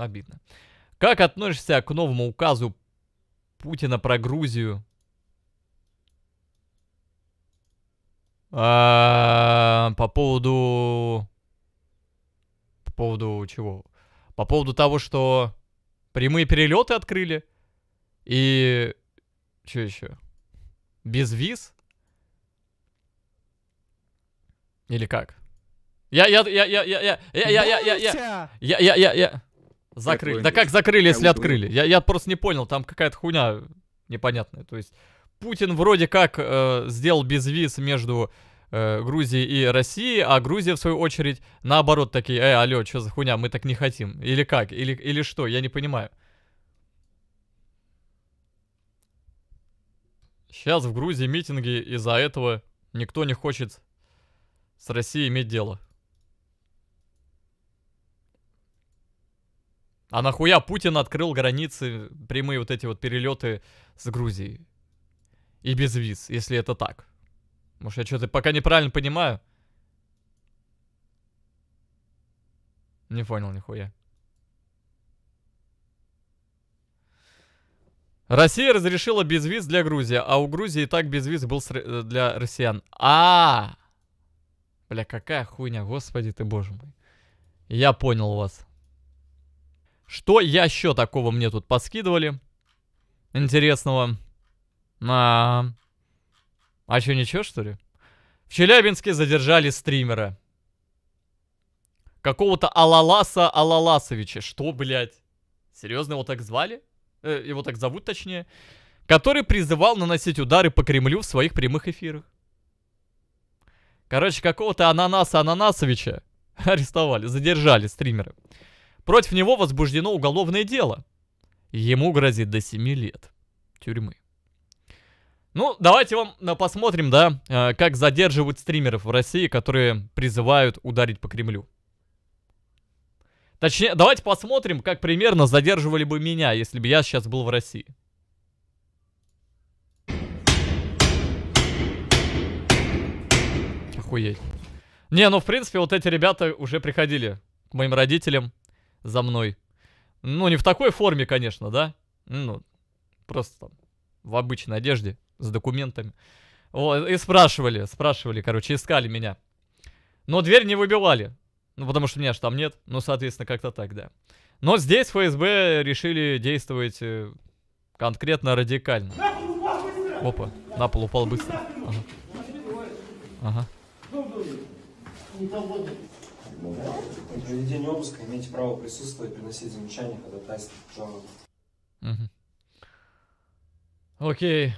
Обидно. Как относишься к новому указу Путина про Грузию? По поводу чего? По поводу того, что прямые перелеты открыли. И... что еще? Без виз? Или как? Закрыли. Да как закрыли, если открыли? Я просто не понял, там какая-то хуйня непонятная. То есть Путин вроде как сделал без виз между Грузией и Россией, а Грузия, в свою очередь, наоборот, такие: алло, что за хуйня, мы так не хотим. Или как? Или что? Я не понимаю. Сейчас в Грузии митинги, из-за этого никто не хочет с Россией иметь дело. А нахуя Путин открыл границы, прямые вот эти вот перелеты с Грузией? И без виз, если это так. Может, я что-то пока неправильно понимаю? Не понял нихуя. Россия разрешила без виз для Грузии, а у Грузии и так без виз был для россиян. Бля, какая хуйня, господи ты боже мой. Я понял вас. Что еще такого мне тут подскидывали интересного? А что, ничего, что ли? В Челябинске задержали стримера. Какого-то Алаласа Алаласовича. Что, блядь? Серьезно, его так звали? Его так зовут, точнее. Который призывал наносить удары по Кремлю в своих прямых эфирах. Короче, какого-то Ананаса Ананасовича арестовали, задержали стримера. Против него возбуждено уголовное дело. Ему грозит до 7 лет тюрьмы. Ну, давайте вам посмотрим, да, как задерживают стримеров в России, которые призывают ударить по Кремлю. Точнее, давайте посмотрим, как примерно задерживали бы меня, если бы я сейчас был в России. Охуеть. Не, ну, в принципе, вот эти ребята уже приходили к моим родителям за мной. Ну, не в такой форме, конечно, да? Ну, просто в обычной одежде, с документами. Вот, и спрашивали, короче, искали меня. Но дверь не выбивали. Ну, потому что меня же там нет. Ну, соответственно, как-то так, да. Но здесь ФСБ решили действовать конкретно радикально. Опа, на пол упал быстро. Ага. При проведении обыска имеете право присутствовать, приносить замечания, ходатайство, жалобы. Окей.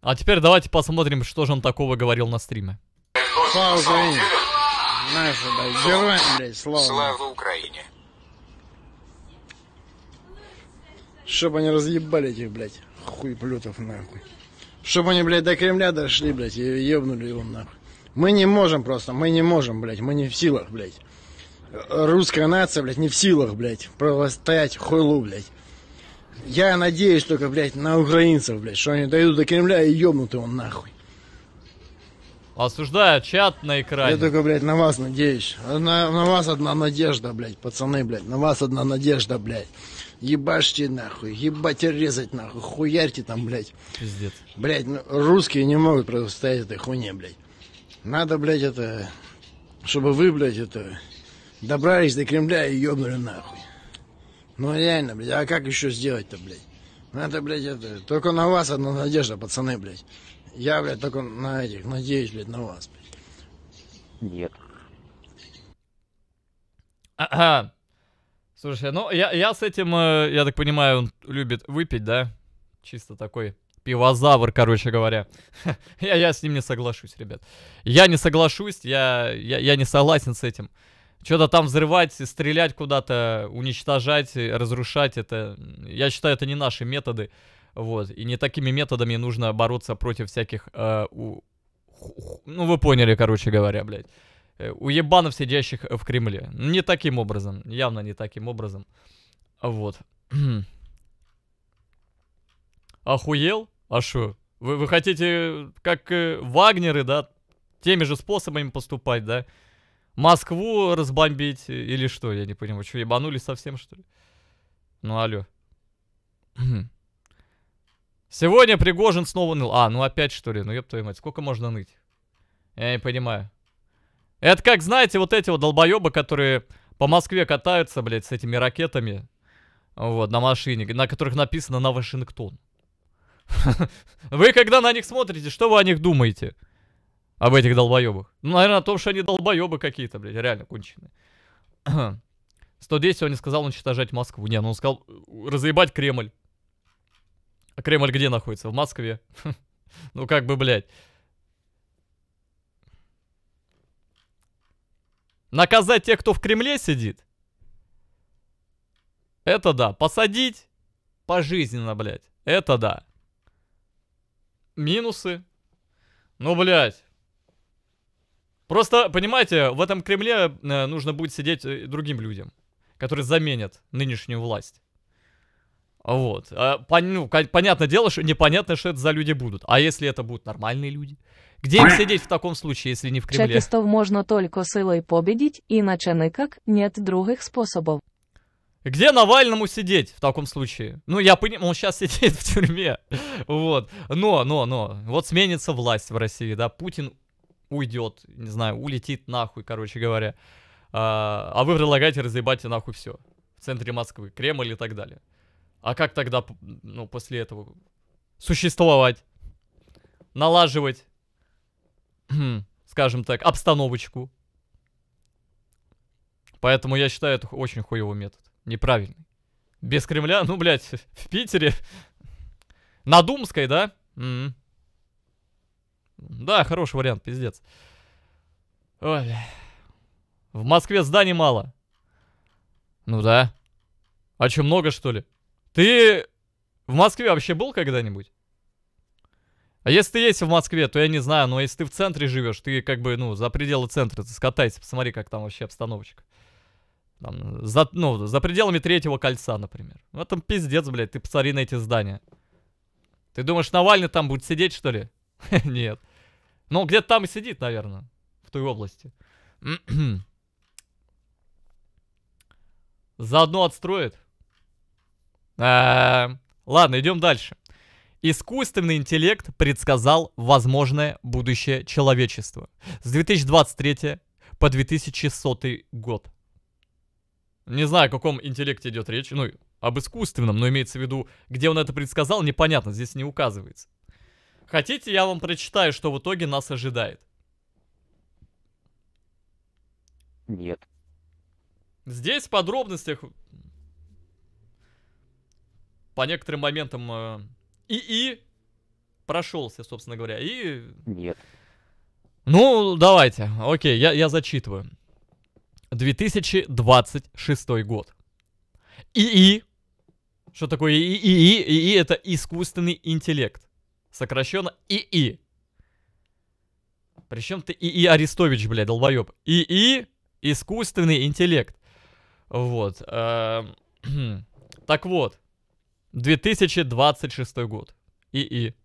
А теперь давайте посмотрим, что же он такого говорил на стриме. Слава Украине. Чтоб они разъебали этих, блядь, хуеплютов, нахуй. Чтоб они, блядь, до Кремля дошли, блядь, и ебнули его, нахуй. Мы не можем просто, блядь, мы не в силах, блядь. Русская нация, блядь, не в силах, блядь, противостоять хуйлу, блядь. Я надеюсь только, блядь, на украинцев, блядь, что они дойдут до Кремля и ёбнут его нахуй. Осуждаю чат на экране. Я только, блядь, на вас надеюсь. На вас одна надежда, блядь, пацаны, блядь, на вас одна надежда, блядь. Ебашьте нахуй, ебать и резать нахуй, хуярьте там, блядь. Пиздец. Блядь, ну, русские не могут противостоять этой хуйне, блядь. Надо, блядь, это, чтобы вы, блядь, это, добрались до Кремля и ёбнули нахуй. Ну реально, блядь, а как еще сделать-то, блядь? Надо, блядь, это, только на вас одна надежда, пацаны, блядь. Я, блядь, только на этих, надеюсь, блядь, на вас, блядь. Нет. Слушай, ну, я с этим, я так понимаю, он любит выпить, да? Чисто такой... пивозавр, короче говоря. Я с ним не соглашусь, ребят. Я не соглашусь, я не согласен с этим. Что-то там взрывать, стрелять куда-то, уничтожать, разрушать, это... Я считаю, это не наши методы, вот. И не такими методами нужно бороться против всяких... Ну, вы поняли, короче говоря, блядь. Уебанов, сидящих в Кремле. Не таким образом, явно не таким образом. Вот. Охуел? А шо? Вы хотите, как Вагнеры, да, теми же способами поступать, да? Москву разбомбить или что? Я не понимаю, что, ебанулись совсем, что ли? Ну, алло. Сегодня Пригожин снова ныл. А, ну опять, что ли? Ну, ёб твою мать, сколько можно ныть? Я не понимаю. Это как, знаете, вот эти вот долбоёбы, которые по Москве катаются, блядь, с этими ракетами. Вот, на машине, на которых написано «На Вашингтон». Вы когда на них смотрите, что вы о них думаете? Об этих долбоёбах. Ну, наверное, о том, что они долбоёбы какие-то, блядь, реально конченые. 110 он не сказал уничтожать Москву. Не, ну он сказал разъебать Кремль. А Кремль где находится? В Москве. Ну как бы, блядь. Наказать тех, кто в Кремле сидит? Это да. Посадить? Пожизненно, блядь. Это да. Минусы. Ну, блядь. Просто, понимаете, в этом Кремле нужно будет сидеть другим людям, которые заменят нынешнюю власть. Вот. Ну, понятное дело, что непонятно, что это за люди будут. А если это будут нормальные люди? Где им сидеть в таком случае, если не в Кремле? Чекистов можно только силой победить, иначе никак, нет других способов. Где Навальному сидеть в таком случае? Ну, я понимаю, он сейчас сидит в тюрьме. Вот. Но. Вот сменится власть в России, да. Путин уйдет, не знаю, улетит нахуй, короче говоря. А вы предлагаете разъебать нахуй все. В центре Москвы, Кремль и так далее. А как тогда, ну, после этого существовать, налаживать, скажем так, обстановочку? Поэтому я считаю, это очень хуёвый метод. Неправильный. Без Кремля, ну, блядь, в Питере. На Думской, да? Да, хороший вариант, пиздец. Ой, бля. В Москве зданий мало. Ну да. А чё, много, что ли? Ты в Москве вообще был когда-нибудь? А если ты есть в Москве, то я не знаю, но если ты в центре живешь, ты как бы, ну, за пределы центра, ты скатайся, посмотри, как там вообще обстановочка. Там, за пределами Третьего кольца, например. Ну, там пиздец, блядь, ты посмотри на эти здания. Ты думаешь, Навальный там будет сидеть, что ли? Нет. Ну, где-то там и сидит, наверное, в той области. Заодно отстроит. Ладно, идем дальше. Искусственный интеллект предсказал возможное будущее человечества с 2023 по 2100 год. Не знаю, о каком интеллекте идет речь, ну, об искусственном, но имеется в виду, где он это предсказал, непонятно, здесь не указывается. Хотите, я вам прочитаю, что в итоге нас ожидает? Нет. Здесь в подробностях... По некоторым моментам ИИ прошелся, собственно говоря, и... Нет. Ну, давайте. Окей, я зачитываю. 2026 год. ИИ. Что такое ИИ? ИИ это искусственный интеллект. Сокращенно ИИ. Причем ты ИИ Арестович, блядь, долбоеб. ИИ искусственный интеллект. Вот. Так вот. 2026 год. ИИ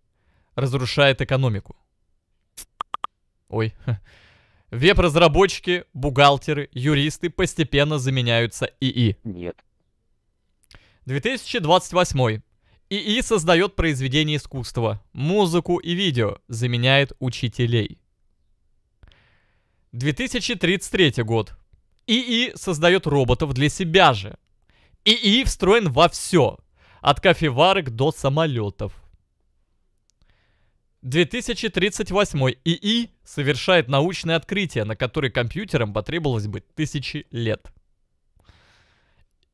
разрушает экономику. Ой. Веб-разработчики, бухгалтеры, юристы постепенно заменяются ИИ. Нет. 2028. ИИ создает произведения искусства, музыку и видео, заменяет учителей. 2033 год. ИИ создает роботов для себя же. ИИ встроен во все. От кофеварок до самолетов. 2038. ИИ совершает научное открытие, на которое компьютерам потребовалось бы тысячи лет.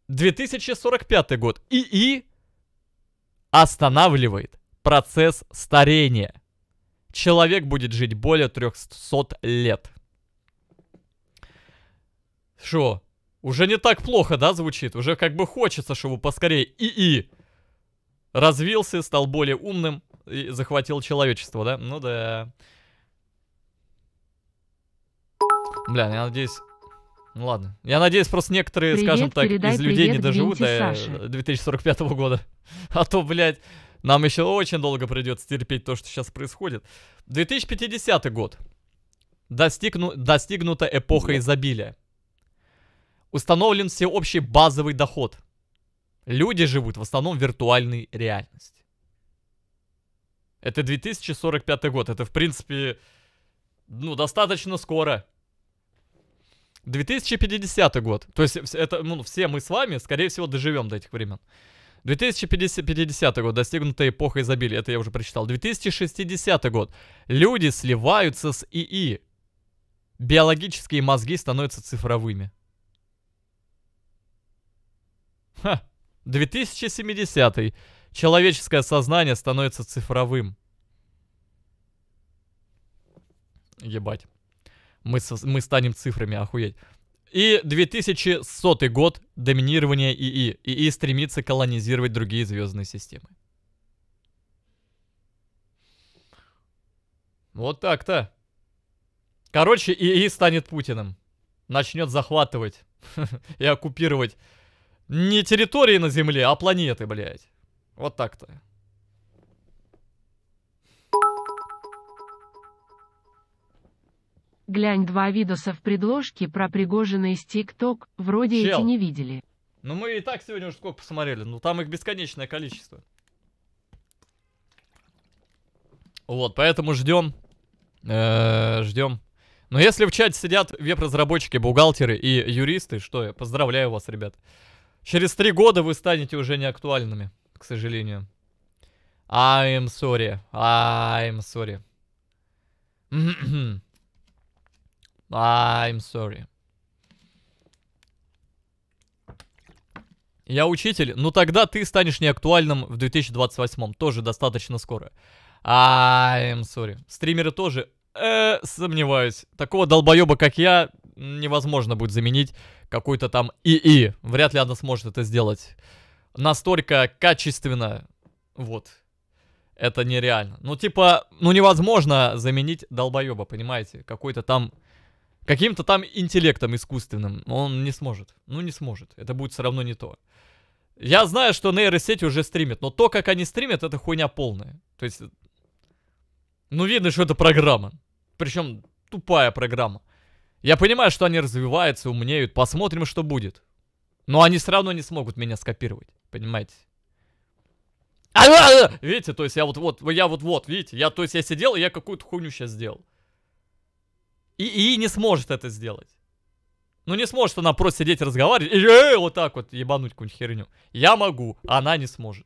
2045 год. ИИ останавливает процесс старения. Человек будет жить более 300 лет. Шо? Уже не так плохо, да, звучит? Уже как бы хочется, чтобы поскорее ИИ развился, стал более умным и захватил человечество, да? Ну да. Бля, я надеюсь... Ну ладно. Я надеюсь, просто некоторые, привет, скажем так, из людей не доживут до 2045 года. А то, блядь, нам еще очень долго придется терпеть то, что сейчас происходит. 2050 год. Достигнута эпоха изобилия. Установлен всеобщий базовый доход. Люди живут в основном в виртуальной реальности. Это 2045 год. Это, в принципе, ну, достаточно скоро. 2050 год. То есть, это, ну, все мы с вами, скорее всего, доживем до этих времен. 2050 год. Достигнута эпоха изобилия. Это я уже прочитал. 2060 год. Люди сливаются с ИИ. Биологические мозги становятся цифровыми. Ха. 2070. Человеческое сознание становится цифровым. Ебать. Мы станем цифрами, охуеть. И 2100 год. Доминирование ИИ. ИИ стремится колонизировать другие звездные системы. Вот так-то. Короче, ИИ станет Путиным. Начнет захватывать и оккупировать не территории на Земле, а планеты, блядь. Вот так-то. Глянь 2 видоса в предложке про Пригожина из TikTok. Вроде эти не видели. Ну мы и так сегодня уже сколько посмотрели. Ну там их бесконечное количество. Вот, поэтому ждем. Ждем. Но если в чате сидят веб-разработчики, бухгалтеры и юристы, что я поздравляю вас, ребят. Через 3 года вы станете уже неактуальными, к сожалению. I'm sorry. I'm sorry. I'm sorry. Я учитель. Ну тогда ты станешь неактуальным в 2028-м. Тоже достаточно скоро. I'm sorry. Стримеры тоже. Сомневаюсь. Такого долбоеба, как я, невозможно будет заменить какой-то там ИИ. Вряд ли она сможет это сделать. Настолько качественно. Вот. Это нереально. Ну типа, ну невозможно заменить долбоеба, понимаете? Какой-то там... Каким-то там интеллектом искусственным. Он не сможет. Ну не сможет. Это будет все равно не то. Я знаю, что нейросети уже стримят. Но то, как они стримят, это хуйня полная. То есть... Ну видно, что это программа. Причем тупая программа. Я понимаю, что они развиваются, умнеют. Посмотрим, что будет. Но они все равно не смогут меня скопировать. Понимаете? Видите, то есть я сидел, и я какую-то хуйню сейчас сделал. И не сможет это сделать. Ну не сможет она просто сидеть и разговаривать. И вот так вот ебануть какую-нибудь херню. Я могу, а она не сможет.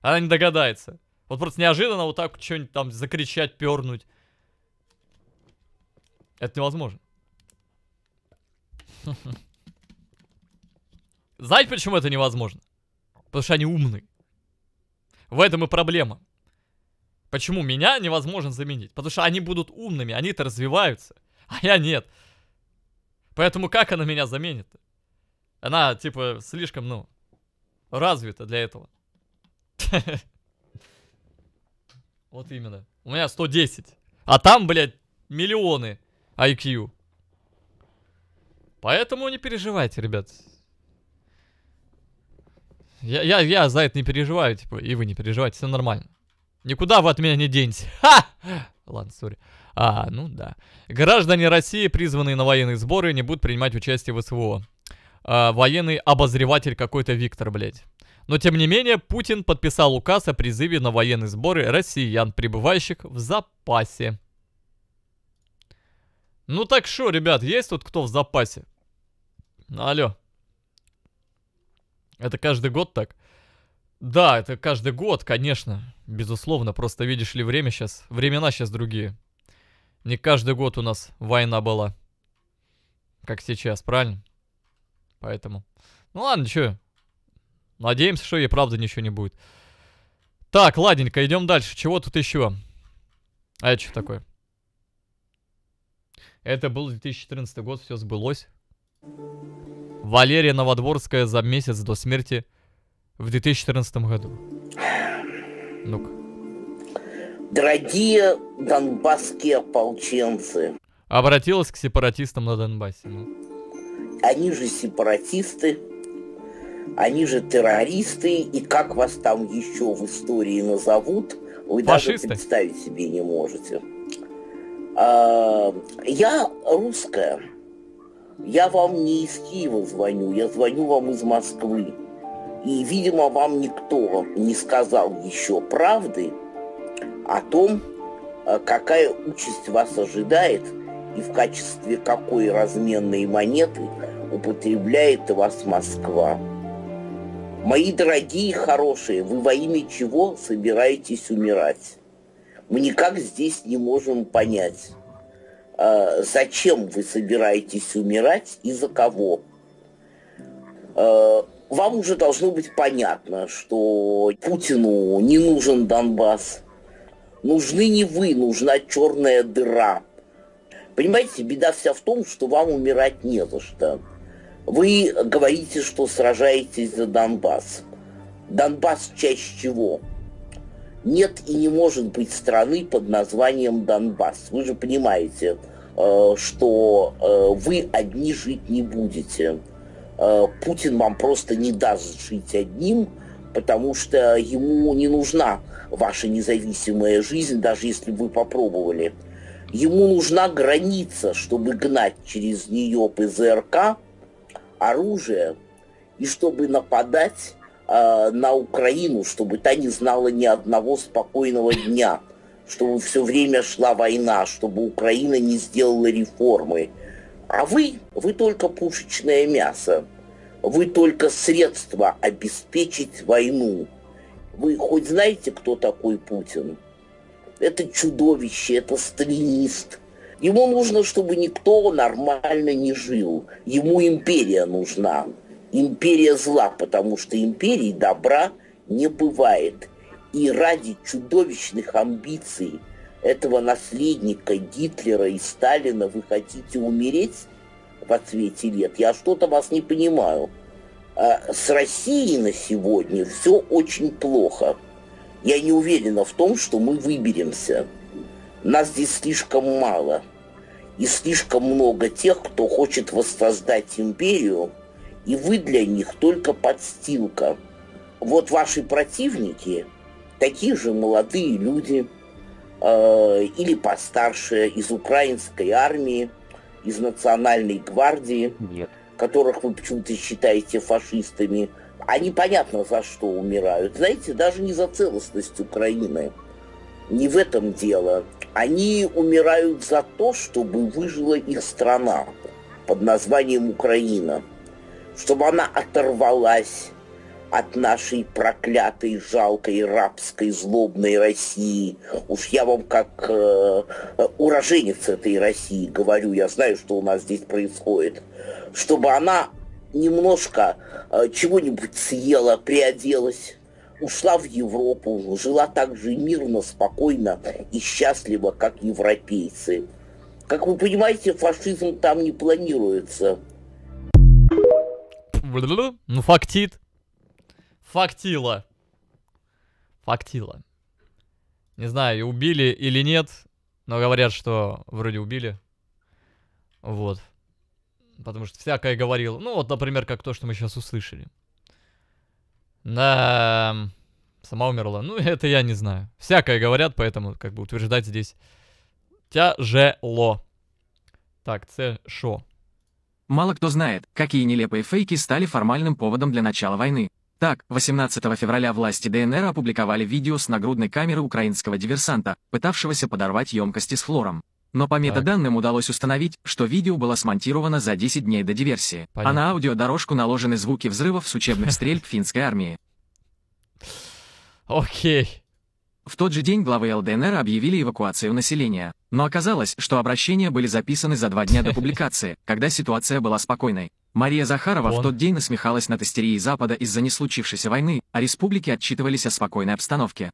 Она не догадается. Вот просто неожиданно вот так что-нибудь там закричать, пернуть. Это невозможно. Знаете, почему это невозможно? Потому что они умны. В этом и проблема. Почему меня невозможно заменить? Потому что они будут умными, они-то развиваются, а я нет. Поэтому как она меня заменит-то? Она, типа, слишком, ну, развита для этого. Вот именно. У меня 110. А там, блядь, миллионы IQ. Поэтому не переживайте, ребят. Я за это не переживаю, типа, и вы не переживайте, все нормально. Никуда вы от меня не денетесь. Ха! Ладно, сори. Ну да. Граждане России, призванные на военные сборы, не будут принимать участие в СВО. Военный обозреватель какой-то Виктор, блядь. Но тем не менее, Путин подписал указ о призыве на военные сборы россиян, пребывающих в запасе. Ну так что, ребят, есть тут кто в запасе? Алло. Это каждый год так? Да, это каждый год, конечно. Безусловно, просто видишь ли время сейчас. Времена сейчас другие. Не каждый год у нас война была. Как сейчас, правильно? Поэтому. Ну ладно, чё. Надеемся, что и правда ничего не будет. Так, ладненько, идем дальше. Чего тут еще? А это что такое? Это был 2014 год, все сбылось. Валерия Новодворская за месяц до смерти в 2014 году. Ну-ка. Дорогие донбасские ополченцы. Обратилась к сепаратистам на Донбассе. Ну. Они же сепаратисты, они же террористы, и как вас там еще в истории назовут, вы фашисты даже представить себе не можете. Я русская. Я вам не из Киева звоню, я звоню вам из Москвы. И, видимо, вам никто не сказал еще правды о том, какая участь вас ожидает и в качестве какой разменной монеты употребляет вас Москва. Мои дорогие, хорошие, вы во имя чего собираетесь умирать? Мы никак здесь не можем понять, зачем вы собираетесь умирать и за кого. Вам уже должно быть понятно, что Путину не нужен Донбасс. Нужны не вы, нужна черная дыра. Понимаете, беда вся в том, что вам умирать не за что. Вы говорите, что сражаетесь за Донбасс. Донбасс — часть чего? Нет и не может быть страны под названием Донбасс. Вы же понимаете, что вы одни жить не будете. Путин вам просто не даст жить одним, потому что ему не нужна ваша независимая жизнь, даже если вы попробовали. Ему нужна граница, чтобы гнать через нее ПЗРК, оружие, и чтобы нападать на Украину, чтобы та не знала ни одного спокойного дня, чтобы все время шла война, чтобы Украина не сделала реформы. А вы только пушечное мясо, вы только средство обеспечить войну. Вы хоть знаете, кто такой Путин? Это чудовище, это сталинист. Ему нужно, чтобы никто нормально не жил. Ему империя нужна. Империя зла, потому что империи добра не бывает. И ради чудовищных амбиций этого наследника Гитлера и Сталина вы хотите умереть в отсвете лет? Я что-то вас не понимаю. С Россией на сегодня все очень плохо. Я не уверена в том, что мы выберемся. Нас здесь слишком мало. И слишком много тех, кто хочет воссоздать империю. И вы для них только подстилка. Вот ваши противники, такие же молодые люди, или постарше, из украинской армии, из национальной гвардии, нет, которых вы почему-то считаете фашистами. Они понятно за что умирают. Знаете, даже не за целостность Украины. Не в этом дело. Они умирают за то, чтобы выжила их страна под названием Украина. Чтобы она оторвалась от нашей проклятой, жалкой, рабской, злобной России. Уж я вам как уроженец этой России говорю, я знаю, что у нас здесь происходит. Чтобы она немножко чего-нибудь съела, приоделась, ушла в Европу, жила так же мирно, спокойно и счастливо, как европейцы. Как вы понимаете, фашизм там не планируется. Ну, фактит. Фактила. Фактила. Не знаю, убили или нет, но говорят, что вроде убили. Вот. Потому что всякое говорил. Ну, вот, например, как то, что мы сейчас услышали. Да, сама умерла. Ну, это я не знаю. Всякое говорят, поэтому как бы утверждать здесь тяжело. Так, це шо? Мало кто знает, какие нелепые фейки стали формальным поводом для начала войны. Так, 18 февраля власти ДНР опубликовали видео с нагрудной камеры украинского диверсанта, пытавшегося подорвать емкости с хлором. Но по метаданным удалось установить, что видео было смонтировано за 10 дней до диверсии. Понятно. А на аудиодорожку наложены звуки взрывов с учебных стрельб финской армии. Окей. В тот же день главы ЛДНР объявили эвакуацию населения. Но оказалось, что обращения были записаны за 2 дня до публикации, когда ситуация была спокойной. Мария Захарова в тот день насмехалась над истерией Запада из-за не случившейся войны, а республики отчитывались о спокойной обстановке.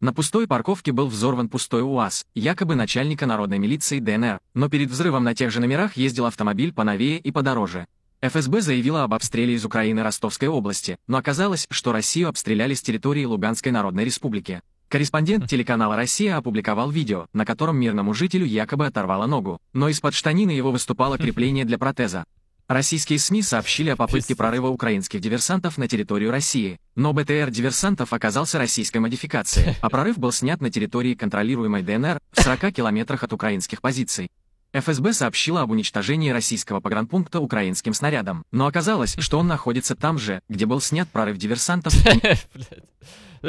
На пустой парковке был взорван пустой УАЗ, якобы начальника народной милиции ДНР, но перед взрывом на тех же номерах ездил автомобиль поновее и подороже. ФСБ заявила об обстреле из Украины Ростовской области, но оказалось, что Россию обстреляли с территории Луганской Народной Республики. Корреспондент телеканала «Россия» опубликовал видео, на котором мирному жителю якобы оторвало ногу, но из-под штанины его выступало крепление для протеза. Российские СМИ сообщили о попытке прорыва украинских диверсантов на территорию России, но БТР диверсантов оказался российской модификацией, а прорыв был снят на территории контролируемой ДНР в 40 километрах от украинских позиций. ФСБ сообщила об уничтожении российского погранпункта украинским снарядом, но оказалось, что он находится там же, где был снят прорыв диверсантов. То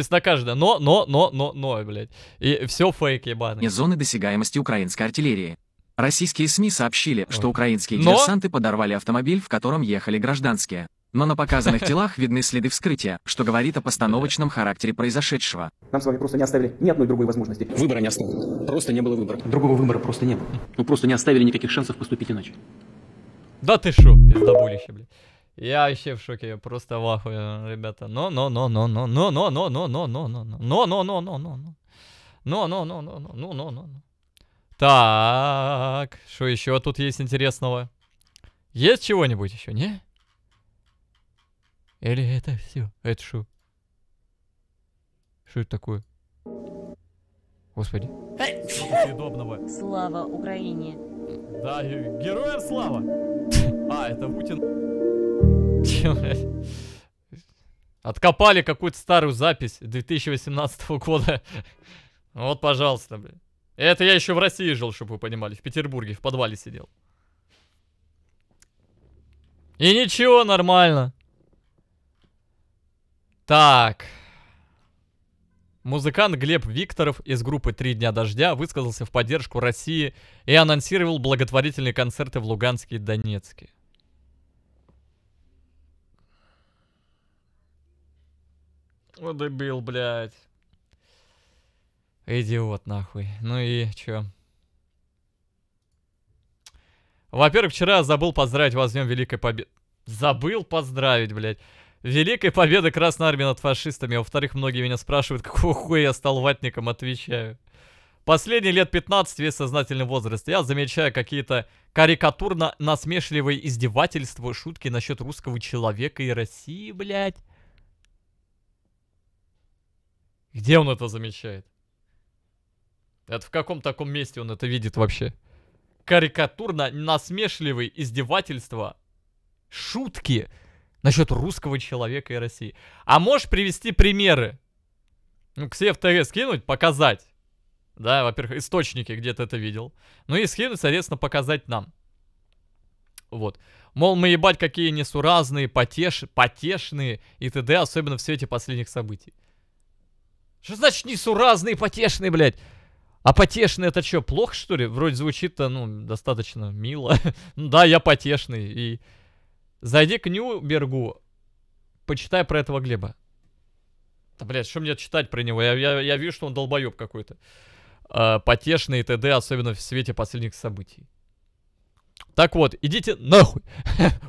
есть на каждое но, блядь. И все фейк, ебаный. Не зоны досягаемости украинской артиллерии. Российские СМИ сообщили, что украинские диверсанты подорвали автомобиль, в котором ехали гражданские. Но на показанных телах видны следы вскрытия, что говорит о постановочном характере произошедшего. Нам с вами просто не оставили ни одной другой возможности. Выбора не оставили. Просто не было выбора. Другого выбора просто не было. Мы просто не оставили никаких шансов поступить иначе. Да ты шо, пиздобулище, блядь. Я вообще в шоке, я просто в ахуе, ребята. Так, что еще тут есть интересного? Есть чего-нибудь еще, не? Или это все? Это что? Что это такое? Господи. Слава Украине. Да, героям слава. А, это Путин. Че, блядь? Откопали какую-то старую запись 2018 года. Вот, пожалуйста, блядь. Это я еще в России жил, чтобы вы понимали. В Петербурге, в подвале сидел. И ничего, нормально. Так. Музыкант Глеб Викторов из группы «3 дня дождя» высказался в поддержку России и анонсировал благотворительные концерты в Луганске и Донецке. О, дебил, блядь. Идиот, нахуй. Ну и чё? Во-первых, вчера забыл поздравить вас с Днем Великой Победы. Забыл поздравить, блядь. Великой Победы Красной Армии над фашистами. Во-вторых, многие меня спрашивают, какого хуя я стал ватником, отвечаю. Последние лет 15, весь сознательный возраст, я замечаю какие-то карикатурно-насмешливые издевательства, шутки насчет русского человека и России, блядь. Где он это замечает? Это в каком таком месте он это видит вообще? Карикатурно-насмешливые издевательства, шутки насчет русского человека и России. А можешь привести примеры? Ну, к себе в ТГ скинуть, показать. Да, во-первых, источники, где ты это видел. Ну и скинуть, соответственно, показать нам. Вот. Мол, мы ебать какие несуразные, потешные и т.д., особенно в свете последних событий. Что значит несуразные, потешные, блядь? А потешный это что, плохо что ли? Вроде звучит-то, ну, достаточно мило. Да, я потешный. И зайди к Нюбергу, почитай про этого Глеба. Да, блядь, что мне читать про него? Я вижу, что он долбоеб какой-то. Потешный и т.д., особенно в свете последних событий. Так вот, идите нахуй.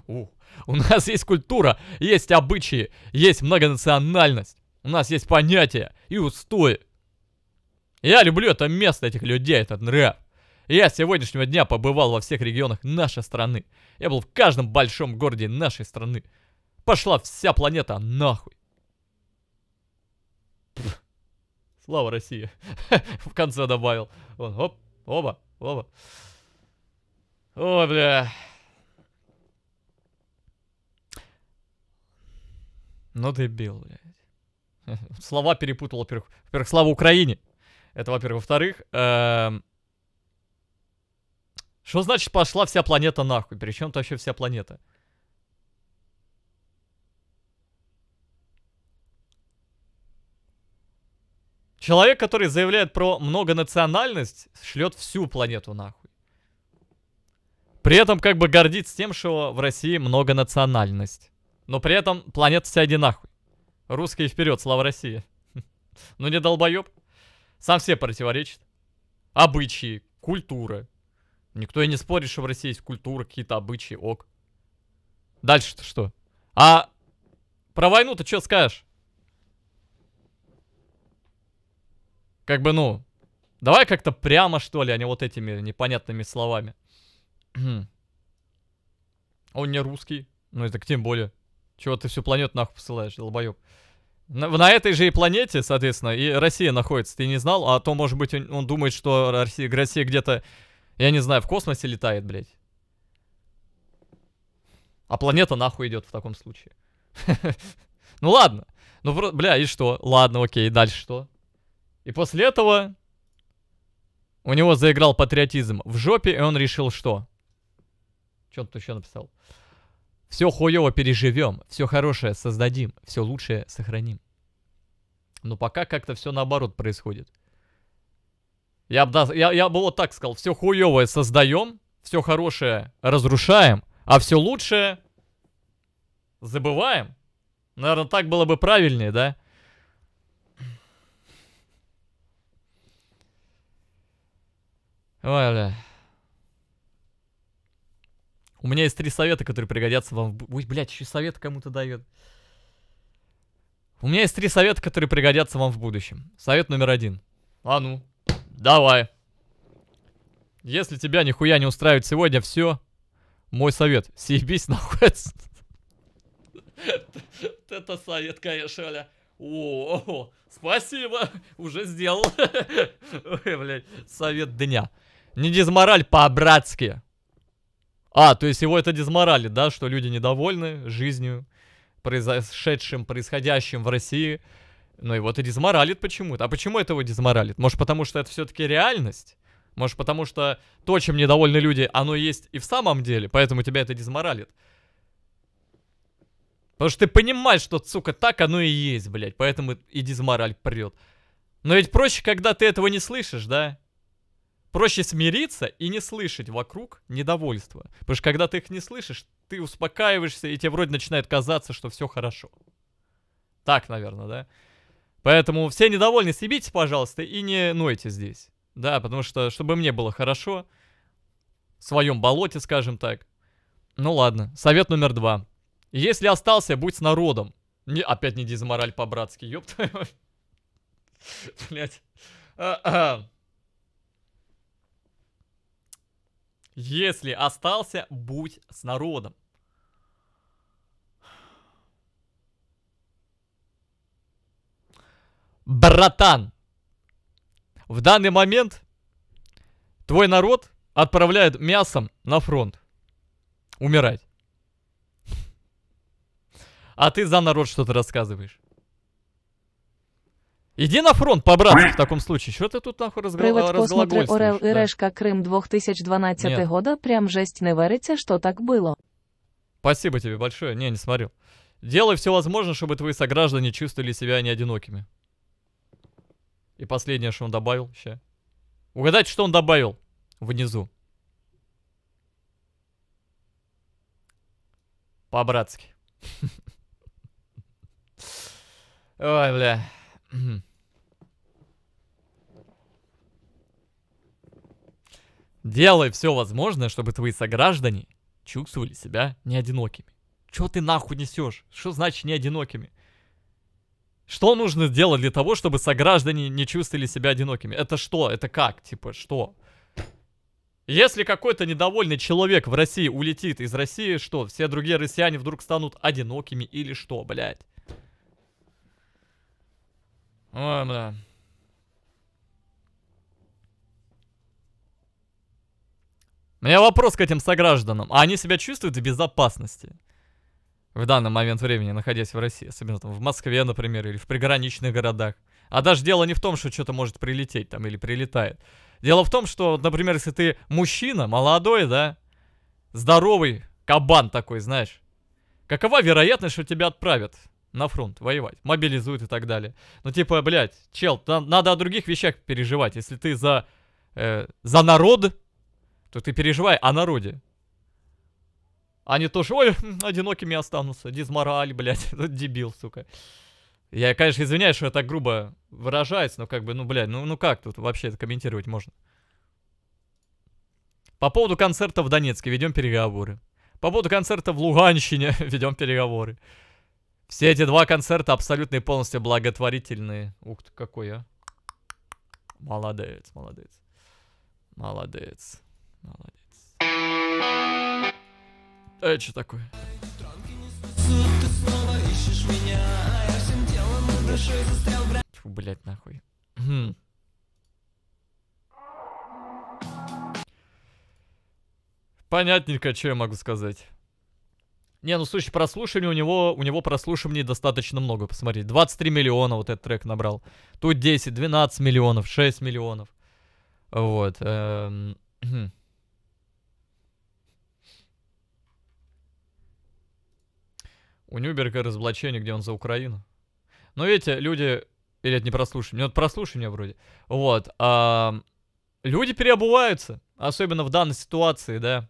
У нас есть культура, есть обычаи, есть многонациональность. У нас есть понятия и устои. Я люблю это место, этих людей, этот нрав. Я с сегодняшнего дня побывал во всех регионах нашей страны. Я был в каждом большом городе нашей страны. Пошла вся планета нахуй. Пфф. Слава России. В конце добавил. Вон, оп, оба, оба. Ой, бля. Ну дебил, блядь. Слова перепутал, во-первых. Во-первых, слава Украине. Это, во-первых. Во-вторых, что значит пошла вся планета нахуй? Причем то вообще вся планета? Человек, который заявляет про многонациональность, шлет всю планету нахуй. При этом как бы гордится тем, что в России многонациональность. Но при этом планета вся иди нахуй. Русские вперед, слава России. Ну не долбоеб. Сам все противоречит. Обычаи, культура. Никто и не спорит, что в России есть культура, какие-то обычаи, ок. Дальше-то что? А про войну-то что скажешь? Как бы, ну, давай как-то прямо, что ли, а не вот этими непонятными словами. Он не русский. Ну, это тем более. Чего ты всю планету нахуй посылаешь, долбоёб? На этой же и планете, соответственно, и Россия находится. Ты не знал? А то, может быть, он думает, что Россия где-то, я не знаю, в космосе летает, блядь. А планета нахуй идет в таком случае. Ну ладно. Ну, бля, и что? Ладно, окей, дальше что? И после этого у него заиграл патриотизм в жопе, и он решил что? Что тут еще написал? Все хуево переживем, все хорошее создадим, все лучшее сохраним. Но пока как-то все наоборот происходит. Я бы вот так сказал: все хуевое создаем, все хорошее разрушаем, а все лучшее забываем. Наверное, так было бы правильнее, да? Ой, бля. У меня есть 3 совета, которые пригодятся вам... Ой, блядь, еще совет кому-то дает. У меня есть 3 совета, которые пригодятся вам в будущем. Совет номер 1. А ну, давай. Если тебя нихуя не устраивает сегодня, все. Мой совет. Съебись нахуй. Это совет, конечно, бля. О, спасибо. Уже сделал. Ой, блядь. Совет дня. Не дизмораль по-братски. А, то есть его это дизморалит, да, что люди недовольны жизнью, происходящим в России. Ну и вот и дизморалит почему-то. А почему это его дизморалит? Может, потому что это все-таки реальность? Может, потому что то, чем недовольны люди, оно есть и в самом деле, поэтому тебя это дизморалит? Потому что ты понимаешь, что, сука, так оно и есть, блядь, поэтому и дизмораль прет. Но ведь проще, когда ты этого не слышишь, да? Проще смириться и не слышать вокруг недовольства. Потому что когда ты их не слышишь, ты успокаиваешься, и тебе вроде начинает казаться, что все хорошо. Так, наверное, да? Поэтому все недовольны, съебитесь, пожалуйста, и не нойте здесь. Да, потому что, чтобы мне было хорошо, в своем болоте, скажем так. Ну ладно, совет номер 2. Если остался, будь с народом. Не, опять не дизмораль по-братски, ёб твою мать. Блять. Если остался, будь с народом. Братан, в данный момент твой народ отправляет мясом на фронт умирать. А ты за народ что-то рассказываешь. Иди на фронт, по-братски, в таком случае. Что ты тут нахуй розглагольствуешь? Орел і решка, Крим 2012 года. Прям жесть, не верится, что так было. Спасибо тебе большое. Не смотрю. Делай все возможное, чтобы твои сограждане чувствовали себя не одинокими. И последнее, что он добавил. Ща. Угадайте, что он добавил внизу. По-братски. Ой, бля. Делай все возможное, чтобы твои сограждане чувствовали себя неодинокими. Чё ты нахуй несешь? Что значит неодинокими? Что нужно делать для того, чтобы сограждане не чувствовали себя одинокими? Это что? Это как? Типа, что? Если какой-то недовольный человек в России улетит из России, что? Все другие россияне вдруг станут одинокими или что, блядь? Ой, бля. У меня вопрос к этим согражданам. А они себя чувствуют в безопасности? В данный момент времени, находясь в России. Особенно там в Москве, например, или в приграничных городах. А даже дело не в том, что что-то может прилететь там или прилетает. Дело в том, что, например, если ты мужчина, молодой, да, здоровый кабан такой, знаешь, какова вероятность, что тебя отправят на фронт воевать, мобилизуют и так далее? Ну типа, блядь, чел, надо о других вещах переживать. Если ты за народ, то ты переживай о народе. А не то, что, ой, одинокими останутся, дизмораль, блядь, дебил, сука. Я, конечно, извиняюсь, что я так грубо выражаюсь, но как бы, ну, блядь, ну как тут вообще это комментировать можно? По поводу концерта в Донецке ведем переговоры. По поводу концерта в Луганщине ведем переговоры. Все эти 2 концерта абсолютно и полностью благотворительные. Ух ты, какой я. Молодец, молодец. Молодец. Молодец. Это что такое? Фу, блядь, нахуй. Понятненько, что я могу сказать. Не, ну в случае прослушивания у него прослушиваний достаточно много. Посмотрите, 23 миллиона вот этот трек набрал. Тут 10, 12 миллионов, 6 миллионов. Вот. У Нюберга разоблачение, где он за Украину. Но видите, люди... Или это не прослушивание? Вот прослушивание вроде. Вот. Люди переобуваются. Особенно в данной ситуации, да.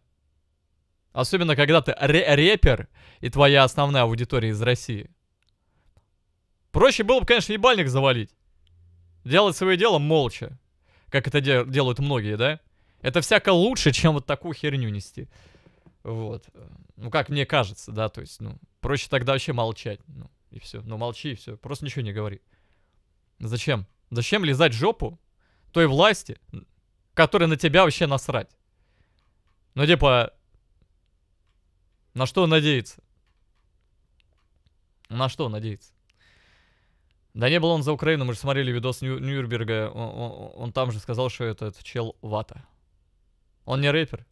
Особенно, когда ты рэпер и твоя основная аудитория из России. Проще было бы, конечно, ебальник завалить. Делать свое дело молча. Как это делают многие, да? Это всяко лучше, чем вот такую херню нести. Вот. Ну, как мне кажется, да, то есть, ну, проще тогда вообще молчать. Ну, и все. Ну, молчи, и все. Просто ничего не говори. Зачем? Зачем лизать в жопу той власти, которая на тебя вообще насрать? Ну, типа... На что надеяться? На что надеяться? Да не был он за Украину, мы же смотрели видос Нюрнберга, он там же сказал, что этот чел вата. Он не рэпер.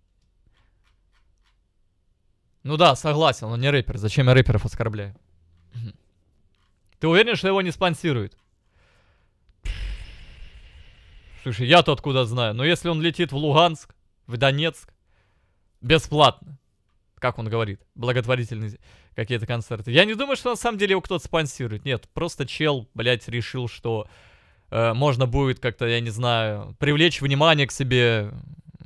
Ну да, согласен, он не рэпер, зачем я рэперов оскорбляю? Ты уверен, что его не спонсируют? Слушай, я-то откуда знаю, но если он летит в Луганск, в Донецк, бесплатно. Как он говорит, благотворительные какие-то концерты. Я не думаю, что на самом деле его кто-то спонсирует. Нет, просто чел, блядь, решил, что можно будет как-то, я не знаю, привлечь внимание к себе,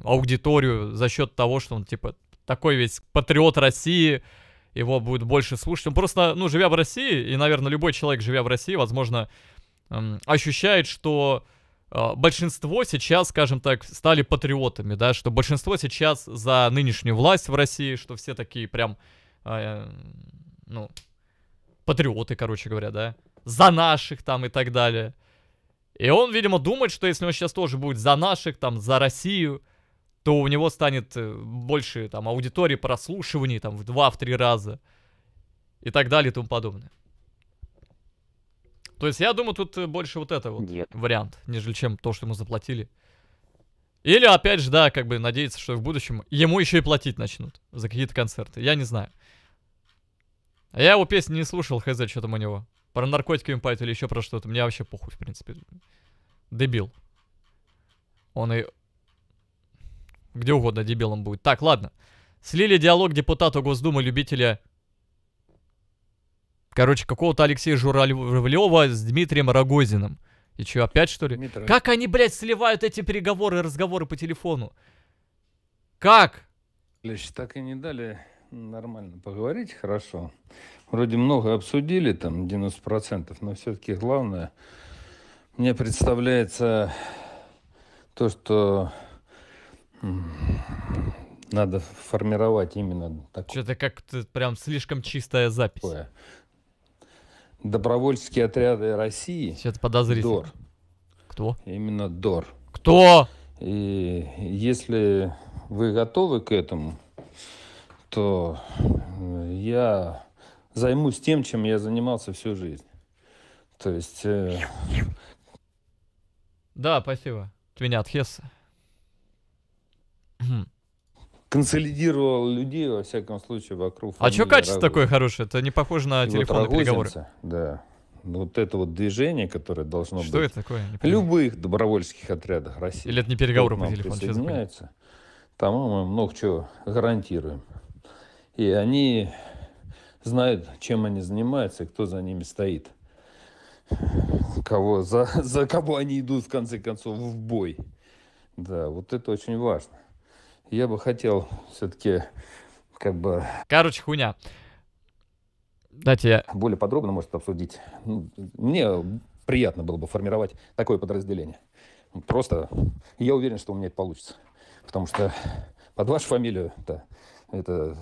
аудиторию, за счет того, что он, типа, такой весь патриот России, его будет больше слушать. Он просто, ну, живя в России, и, наверное, любой человек, живя в России, возможно, ощущает, что... Большинство сейчас, скажем так, стали патриотами, да, что большинство сейчас за нынешнюю власть в России, что все такие прям, ну, патриоты, короче говоря, да, за наших там и так далее. И он, видимо, думает, что если он сейчас тоже будет за наших, там, за Россию, то у него станет больше, там, аудитории прослушиваний, там, в 2-3 раза и так далее и тому подобное. То есть, я думаю, тут больше вот это вот вариант, нежели чем то, что ему заплатили. Или, опять же, да, как бы надеяться, что в будущем ему еще и платить начнут за какие-то концерты. Я не знаю. Я его песни не слушал, хз, что там у него. Про наркотики импайт или еще про что-то. Мне вообще похуй, в принципе. Дебил. Он и... Где угодно дебилом будет. Так, ладно. Слили диалог депутата Госдумы любителя... Короче, какого-то Алексея Журавлева с Дмитрием Рогозиным. И чё, опять что ли? Дмитрий. Как они, блядь, сливают эти переговоры и разговоры по телефону? Как? Так и не дали нормально поговорить, хорошо. Вроде много обсудили, там 90%, но все-таки главное, мне представляется то, что надо формировать именно такое. Что-то как-то прям слишком чистая запись. Добровольческие отряды России. Сейчас подозрительно. ДОР. Кто? Именно ДОР. Кто? И если вы готовы к этому, то я займусь тем, чем я занимался всю жизнь. То есть... Да, спасибо. От меня, от Хесса. Консолидировал людей, во всяком случае, вокруг. А что качество такое хорошее? Это не похоже на телефонные вот переговоры. Да. Вот это вот движение, которое должно быть. Что это такое? Любых добровольческих отрядах России. Или это не переговоры по телефону? Там мы много чего гарантируем. И они знают, чем они занимаются и кто за ними стоит. Кого, за кого они идут, в конце концов, в бой. Да, вот это очень важно. Я бы хотел все-таки как бы... Короче, хуйня. Дайте я... Более подробно, может, обсудить. Мне приятно было бы формировать такое подразделение. Просто я уверен, что у меня это получится. Потому что под вашу фамилию это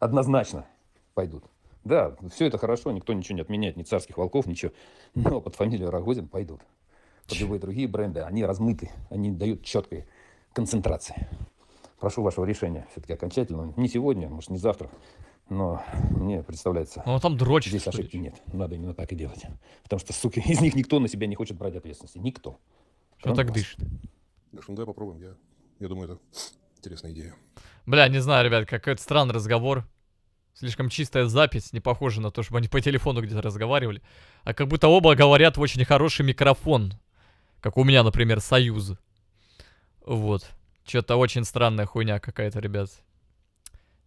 однозначно пойдут. Да, все это хорошо, никто ничего не отменяет, ни царских волков, ничего. Но под фамилию Рогозин пойдут. Под любые другие бренды, они размыты, они дают четкой концентрации. Прошу вашего решения все-таки окончательно. Не сегодня, может, не завтра, но мне представляется... Ну, там дрочит. Здесь ошибки нет. Надо именно так и делать. Потому что, суки, из них никто на себя не хочет брать ответственности. Никто. Что так вас дышит? Да, ну, давай попробуем. Я думаю, это интересная идея. Бля, не знаю, ребят, какой-то странный разговор. Слишком чистая запись, не похожа на то, чтобы они по телефону где-то разговаривали. А как будто оба говорят в очень хороший микрофон. Как у меня, например, Союз. Вот. Что-то очень странная хуйня какая-то, ребят.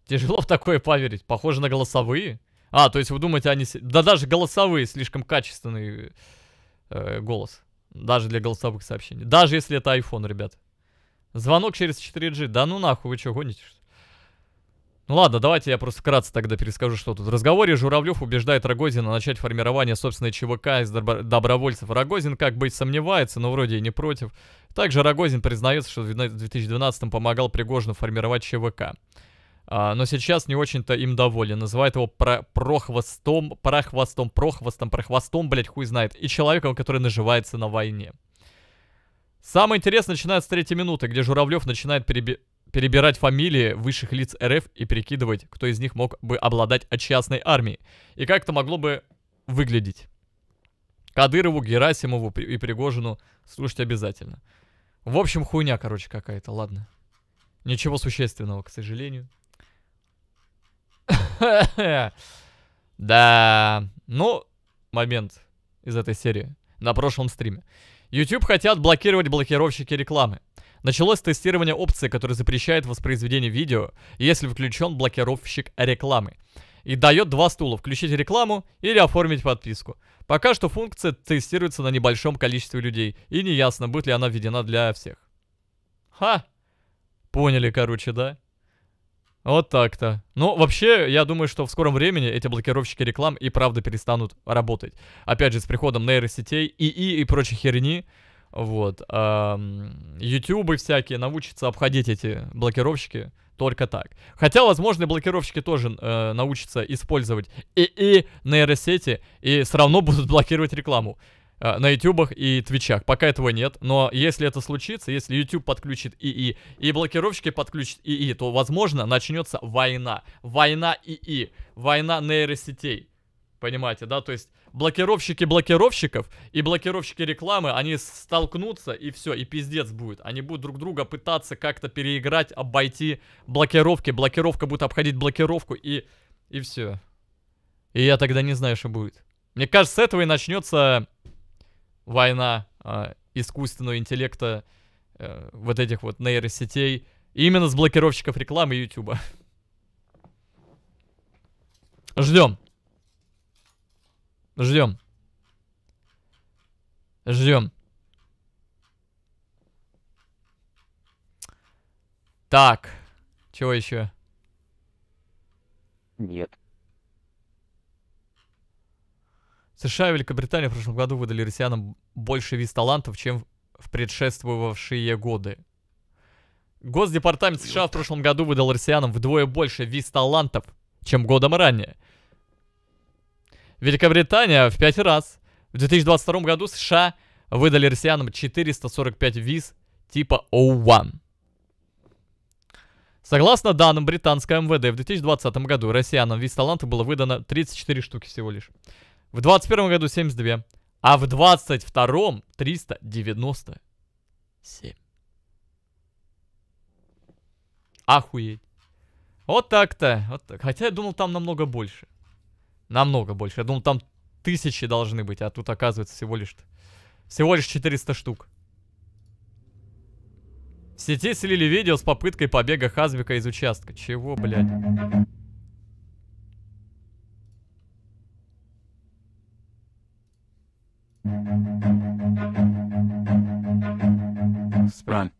Тяжело в такое поверить. Похоже на голосовые. А, то есть вы думаете, они... Да даже голосовые слишком качественный голос. Даже для голосовых сообщений. Даже если это iPhone, ребят. Звонок через 4G. Да ну нахуй, вы что, гоните? Ну ладно, давайте я просто вкратце тогда перескажу, что тут. В разговоре Журавлев убеждает Рогозина начать формирование собственной ЧВК из добровольцев. Рогозин как бы сомневается, но вроде и не против. Также Рогозин признается, что в 2012-м помогал Пригожину формировать ЧВК. Но сейчас не очень-то им доволен. Называет его прохвостом, блять, хуй знает. И человеком, который наживается на войне. Самое интересное начинается с 3-й минуты, где Журавлев начинает перебирать фамилии высших лиц РФ и перекидывать, кто из них мог бы обладать от частной армии. И как это могло бы выглядеть. Кадырову, Герасимову и Пригожину слушать обязательно. В общем, хуйня, короче, какая-то, ладно. Ничего существенного, к сожалению. Да, ну, момент из этой серии на прошлом стриме. YouTube хотят блокировать блокировщики рекламы. Началось тестирование опции, которая запрещает воспроизведение видео, если включен блокировщик рекламы. И дает два стула: включить рекламу или оформить подписку. Пока что функция тестируется на небольшом количестве людей, и не ясно, будет ли она введена для всех. Ха! Поняли, короче, да? Вот так-то. Ну, вообще, я думаю, что в скором времени эти блокировщики реклам и правда перестанут работать. Опять же, с приходом нейросетей, ИИ и прочей херни. Вот. Ютубы всякие научатся обходить эти блокировщики только так. Хотя, возможно, блокировщики тоже научатся использовать ИИ, нейросети, и все равно будут блокировать рекламу на ютубах и твичах. Пока этого нет, но если это случится, если YouTube подключит ИИ и блокировщики подключат ИИ, то, возможно, начнется война. Война ИИ, война нейросетей. Понимаете, да? То есть блокировщики блокировщиков и блокировщики рекламы, они столкнутся, и все, и пиздец будет. Они будут друг друга пытаться как-то переиграть, обойти блокировки. Блокировка будет обходить блокировку, и все. И я тогда не знаю, что будет. Мне кажется, с этого и начнется война искусственного интеллекта, вот этих вот нейросетей, именно с блокировщиков рекламы и ютуба. Ждем. Ждем. Ждем. Так. Чего еще? Нет. США и Великобритания в прошлом году выдали россиянам больше виз талантов, чем в предшествовавшие годы. Госдепартамент США в прошлом году выдал россиянам вдвое больше виз талантов, чем годом ранее. Великобритания в 5 раз. В 2022 году США выдали россиянам 445 виз типа O1. Согласно данным британского МВД, в 2020 году россиянам виз таланта было выдано 34 штуки всего лишь. В 2021 году 72, а в 2022 397. Охуеть. Вот так-то. Вот так. Хотя я думал, там намного больше. Намного больше. Я думал, там 1000 должны быть, а тут, оказывается, всего лишь 400 штук. В сети слили видео с попыткой побега Хазбика из участка. Чего, блядь? Спрань.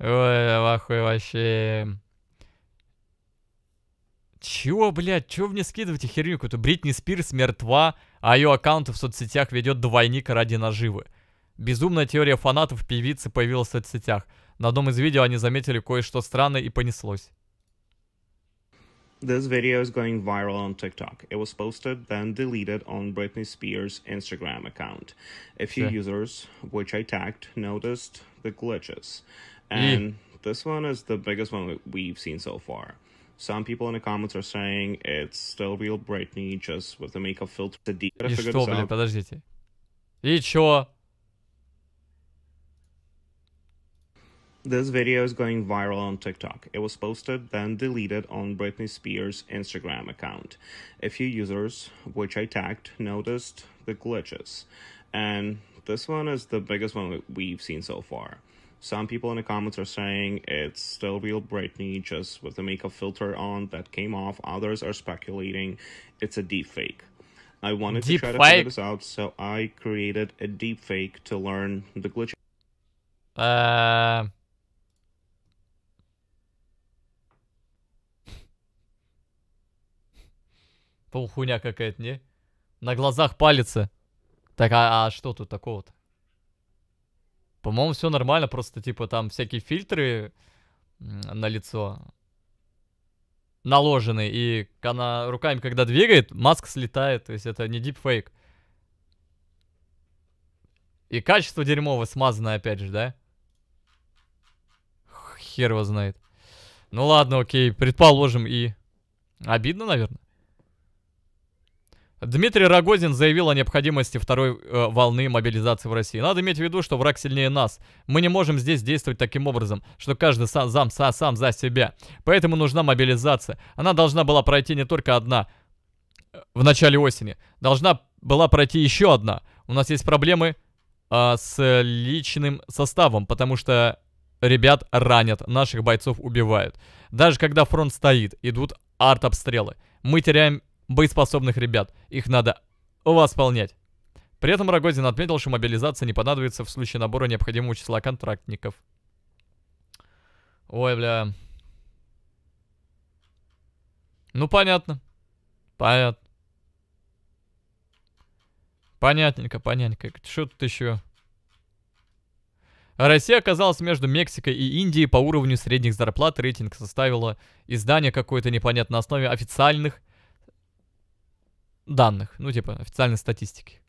Ой, ахуй вообще. Чего, блядь? Чего вы мне скидываете херню какую-то? Бритни Спирс мертва, а ее аккаунт в соцсетях ведет двойник ради наживы. Безумная теория фанатов певицы появилась в соцсетях. На одном из видео они заметили кое-что странное, и понеслось. This video is going viral on TikTok. It was posted, then deleted on Britney Spears' Instagram account. A few users, which I tagged, noticed the glitches. And this one is the biggest one we've seen so far. Some people in the comments are saying it's still real Britney, just with the makeup filter. И что, блин, подождите. И чё? This video is going viral on TikTok. It was posted, then deleted on Briti's Spears' Instagram account. A few users, which I tagged, noticed the glitches. And this one is the biggest one we've seen so far. Some people in the comments are saying it's still real Britney, just with the makeup filter on that came off. Others are speculating it's a deepfake. I wanted to try to figure this out, so I created a deepfake to learn the glitch. Хуйня какая-то, не? На глазах палится. Так, а что тут такого-то? По-моему, все нормально, просто типа там всякие фильтры на лицо наложены, и она руками, когда двигает, маска слетает, то есть это не дипфейк. И качество дерьмовое, смазанное опять же, да? Хер его знает. Ну ладно, окей, предположим, и... Обидно, наверное. Дмитрий Рогозин заявил о необходимости второй волны мобилизации в России. Надо иметь в виду, что враг сильнее нас. Мы не можем здесь действовать таким образом, что каждый сам за себя. Поэтому нужна мобилизация. Она должна была пройти не только одна в начале осени. Должна была пройти еще одна. У нас есть проблемы с личным составом, потому что ребят ранят, наших бойцов убивают. Даже когда фронт стоит, идут артобстрелы. Мы теряем... боеспособных ребят. Их надо восполнять. При этом Рогозин отметил, что мобилизация не понадобится в случае набора необходимого числа контрактников. Ой, бля. Ну, понятно. Понятно. Понятненько, понятненько. Что тут еще? Россия оказалась между Мексикой и Индией по уровню средних зарплат. Рейтинг составила издание какое-то непонятно на основе официальных данных, ну типа официальной статистики.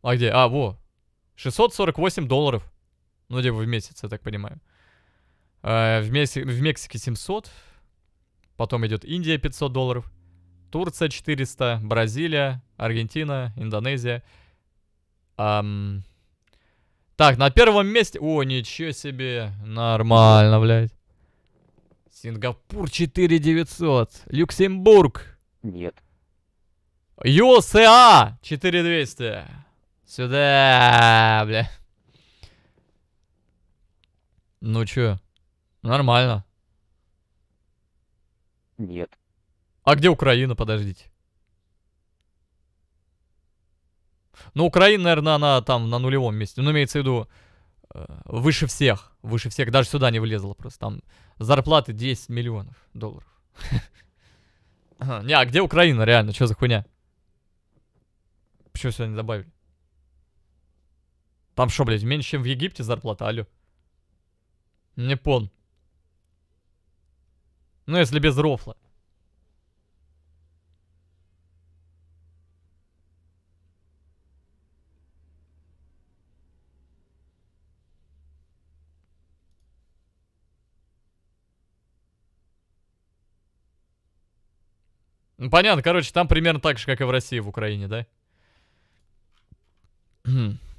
А где? А, во. $648. Ну типа в месяц, я так понимаю. В Мексике 700. Потом идет Индия $500. Турция 400. Бразилия, Аргентина, Индонезия. Так, на первом месте... О, ничего себе. Нормально, блядь. Сингапур 4900. Люксембург. Нет. USA 4200. Сюда, бля. Ну чё? Нормально. Нет. А где Украина? Подождите. Ну, Украина, наверное, она там на нулевом месте. Ну, имеется в виду, выше всех. Выше всех. Даже сюда не влезла просто. Там зарплаты $10 миллионов. Не, а где Украина реально? Что за хуйня? Почему сюда не добавили? Там что, блядь, меньше, чем в Египте зарплата? Алло. Не помню. Ну, если без рофла. Ну, понятно, короче, там примерно так же, как и в России, в Украине, да?